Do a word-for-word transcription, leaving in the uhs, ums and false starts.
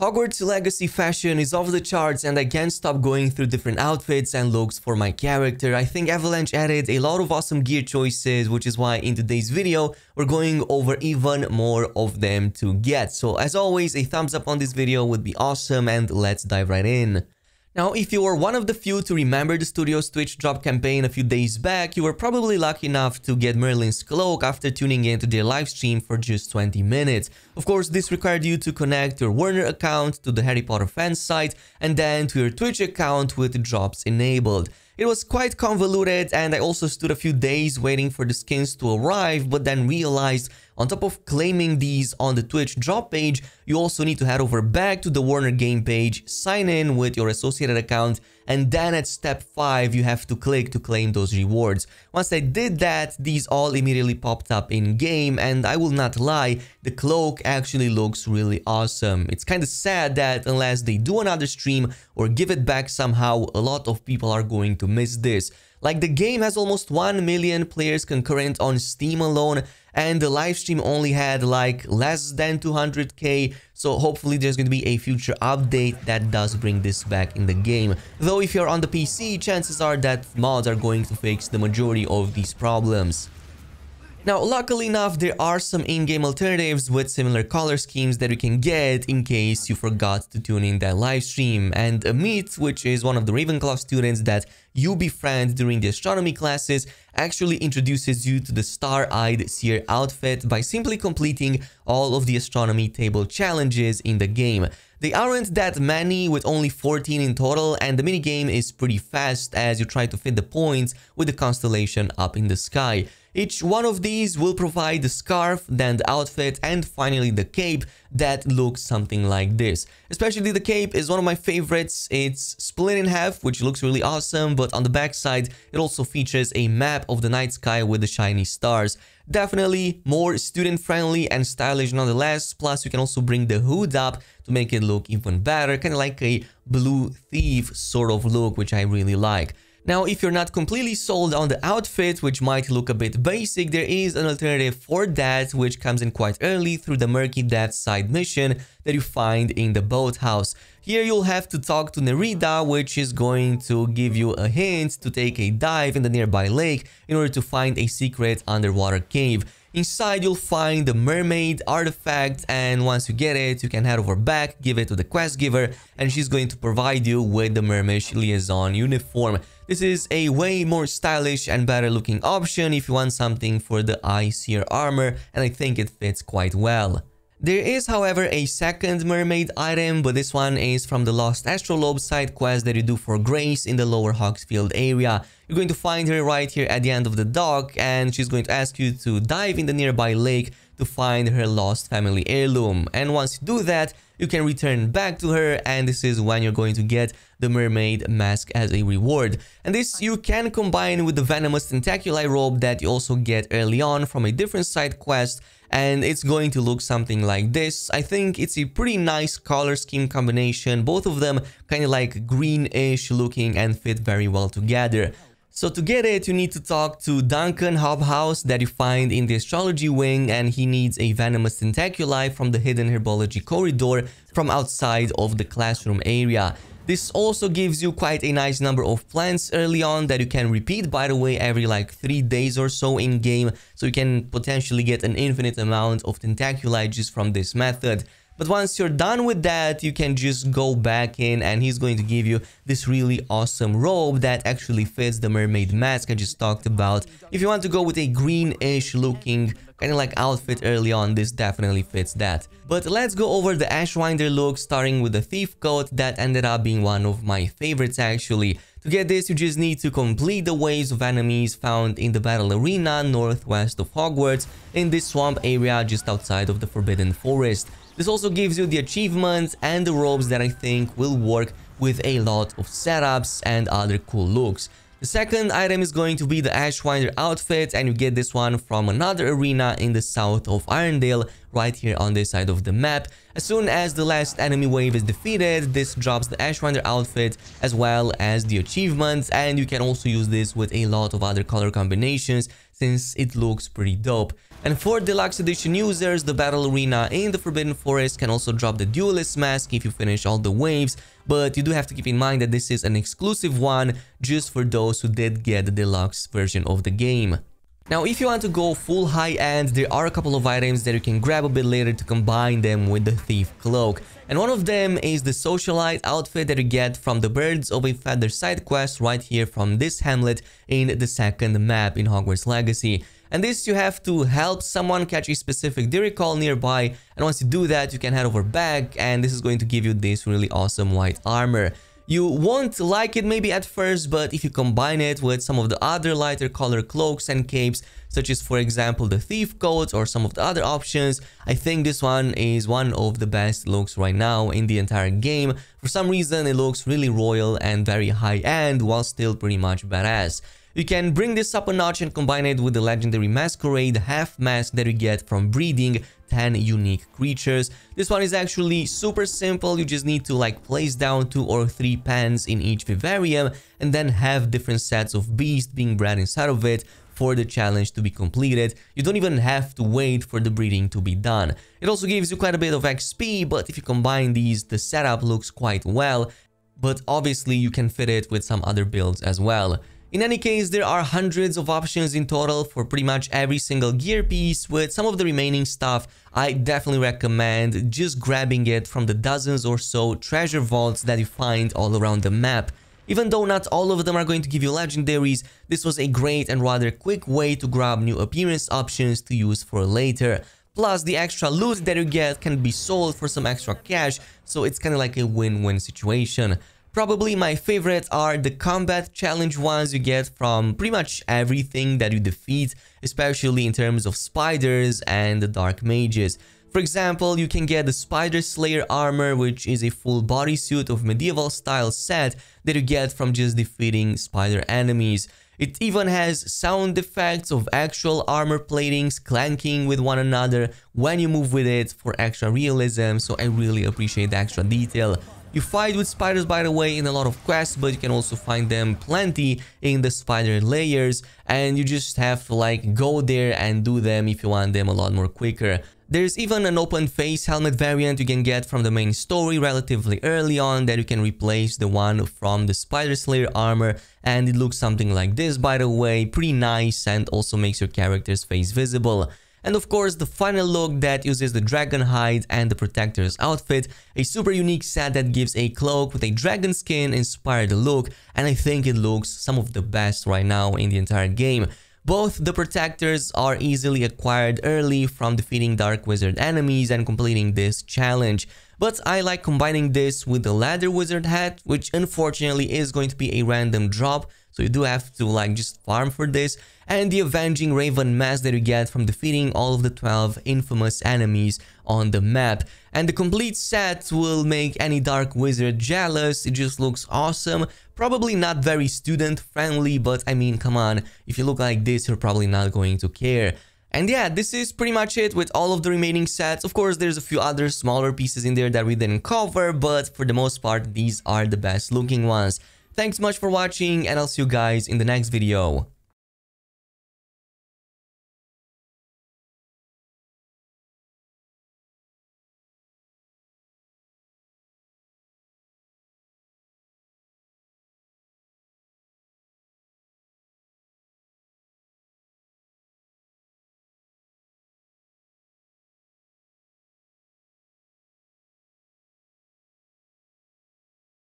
Hogwarts Legacy fashion is off the charts and I can't stop going through different outfits and looks for my character. I think Avalanche added a lot of awesome gear choices, which is why in today's video we're going over even more of them to get. So as always, a thumbs up on this video would be awesome and let's dive right in. Now, if you were one of the few to remember the studio's Twitch drop campaign a few days back, you were probably lucky enough to get Merlin's cloak after tuning in to their livestream for just twenty minutes. Of course, this required you to connect your Warner account to the Harry Potter fan site and then to your Twitch account with drops enabled. It was quite convoluted and I also stood a few days waiting for the skins to arrive, but then realized on top of claiming these on the Twitch drop page, you also need to head over back to the Warner game page, sign in with your associated account, and then at step five you have to click to claim those rewards. Once I did that, these all immediately popped up in game and I will not lie, the cloak actually looks really awesome. It's kinda sad that unless they do another stream or give it back somehow, a lot of people are going to miss this. Like, the game has almost one million players concurrent on Steam alone and the livestream only had like less than two hundred K, so hopefully there's going to be a future update that does bring this back in the game. Though if you're on the P C, chances are that mods are going to fix the majority of these problems. Now, luckily enough, there are some in-game alternatives with similar color schemes that you can get in case you forgot to tune in that live stream. And Amit, which is one of the Ravenclaw students that you befriend during the astronomy classes, actually introduces you to the star-eyed seer outfit by simply completing all of the astronomy table challenges in the game. They aren't that many, with only fourteen in total, and the minigame is pretty fast as you try to fit the points with the constellation up in the sky. Each one of these will provide the scarf, then the outfit, and finally the cape that looks something like this. Especially the cape is one of my favorites. It's split in half, which looks really awesome, but on the backside it also features a map of the night sky with the shiny stars. Definitely more student-friendly and stylish nonetheless, plus you can also bring the hood up to make it look even better, kind of like a blue thief sort of look, which I really like. Now, if you're not completely sold on the outfit, which might look a bit basic, there is an alternative for that, which comes in quite early through the Murky Death side mission that you find in the boathouse. Here you'll have to talk to Nerida, which is going to give you a hint to take a dive in the nearby lake in order to find a secret underwater cave. Inside you'll find the mermaid artifact, and once you get it, you can head over back, give it to the quest giver, and she's going to provide you with the mermaid liaison uniform. This is a way more stylish and better looking option if you want something for the eye seer armor, and I think it fits quite well. There is, however, a second mermaid item, but this one is from the Lost Astrolabe side quest that you do for Grace in the lower Hogsfield area. You're going to find her right here at the end of the dock, and she's going to ask you to dive in the nearby lake to find her lost family heirloom. And once you do that, you can return back to her, and this is when you're going to get the mermaid mask as a reward. And this you can combine with the venomous tentaculi robe that you also get early on from a different side quest, and it's going to look something like this. I think it's a pretty nice color scheme combination, both of them kind of like greenish looking and fit very well together. So to get it, you need to talk to Duncan Hobhouse that you find in the astrology wing, and he needs a venomous tentaculi from the hidden herbology corridor from outside of the classroom area. This also gives you quite a nice number of plants early on that you can repeat, by the way, every like three days or so in game, so you can potentially get an infinite amount of tentaculi just from this method. But once you're done with that, you can just go back in and he's going to give you this really awesome robe that actually fits the mermaid mask I just talked about. If you want to go with a greenish looking kind of like outfit early on, this definitely fits that. But let's go over the Ashwinder look, starting with the thief coat that ended up being one of my favorites actually. To get this, you just need to complete the waves of enemies found in the battle arena northwest of Hogwarts in this swamp area just outside of the Forbidden Forest. This also gives you the achievements and the robes that I think will work with a lot of setups and other cool looks. The second item is going to be the Ashwinder outfit, and you get this one from another arena in the south of Irondale, right here on this side of the map. As soon as the last enemy wave is defeated, this drops the Ashwinder outfit as well as the achievements, and you can also use this with a lot of other color combinations since it looks pretty dope. And for Deluxe Edition users, the Battle Arena in the Forbidden Forest can also drop the Duelist Mask if you finish all the waves, but you do have to keep in mind that this is an exclusive one just for those who did get the deluxe version of the game. Now, if you want to go full high-end, there are a couple of items that you can grab a bit later to combine them with the Thief Cloak. And one of them is the Socialite outfit that you get from the Birds of a Feather side quest right here from this hamlet in the second map in Hogwarts Legacy. And this you have to help someone catch a specific Diricawl nearby, and once you do that you can head over back and this is going to give you this really awesome white armor. You won't like it maybe at first, but if you combine it with some of the other lighter color cloaks and capes, such as for example the thief coat or some of the other options, I think this one is one of the best looks right now in the entire game. For some reason it looks really royal and very high-end while still pretty much badass. You can bring this up a notch and combine it with the legendary masquerade half mask that you get from breeding ten unique creatures. This one is actually super simple, you just need to like place down two or three pens in each vivarium and then have different sets of beasts being bred inside of it for the challenge to be completed. You don't even have to wait for the breeding to be done. It also gives you quite a bit of X P, but if you combine these, the setup looks quite well, but obviously you can fit it with some other builds as well. In any case, there are hundreds of options in total for pretty much every single gear piece. With some of the remaining stuff, I definitely recommend just grabbing it from the dozens or so treasure vaults that you find all around the map. Even though not all of them are going to give you legendaries, this was a great and rather quick way to grab new appearance options to use for later. Plus, the extra loot that you get can be sold for some extra cash, so it's kind of like a win-win situation. Probably my favorite are the combat challenge ones you get from pretty much everything that you defeat, especially in terms of spiders and the dark mages. For example, you can get the Spider Slayer armor, which is a full bodysuit of medieval style set that you get from just defeating spider enemies. It even has sound effects of actual armor platings clanking with one another when you move with it for extra realism, so I really appreciate the extra detail. You fight with spiders, by the way, in a lot of quests, but you can also find them plenty in the spider layers, and you just have to like go there and do them if you want them a lot more quicker. There's even an open face helmet variant you can get from the main story relatively early on that you can replace the one from the Spider Slayer armor, and it looks something like this, by the way, pretty nice, and also makes your character's face visible. And of course, the final look that uses the dragon hide and the protector's outfit, a super unique set that gives a cloak with a dragon skin inspired look, and I think it looks some of the best right now in the entire game. Both the protectors are easily acquired early from defeating dark wizard enemies and completing this challenge, but I like combining this with the leather wizard hat, which unfortunately is going to be a random drop, so you do have to like just farm for this, and the avenging raven mask that you get from defeating all of the twelve infamous enemies on the map. And the complete set will make any dark wizard jealous. It just looks awesome. Probably not very student friendly, but I mean, come on, if you look like this, you're probably not going to care. And yeah, this is pretty much it with all of the remaining sets. Of course, there's a few other smaller pieces in there that we didn't cover, but for the most part, these are the best looking ones. Thanks much for watching, and I'll see you guys in the next video.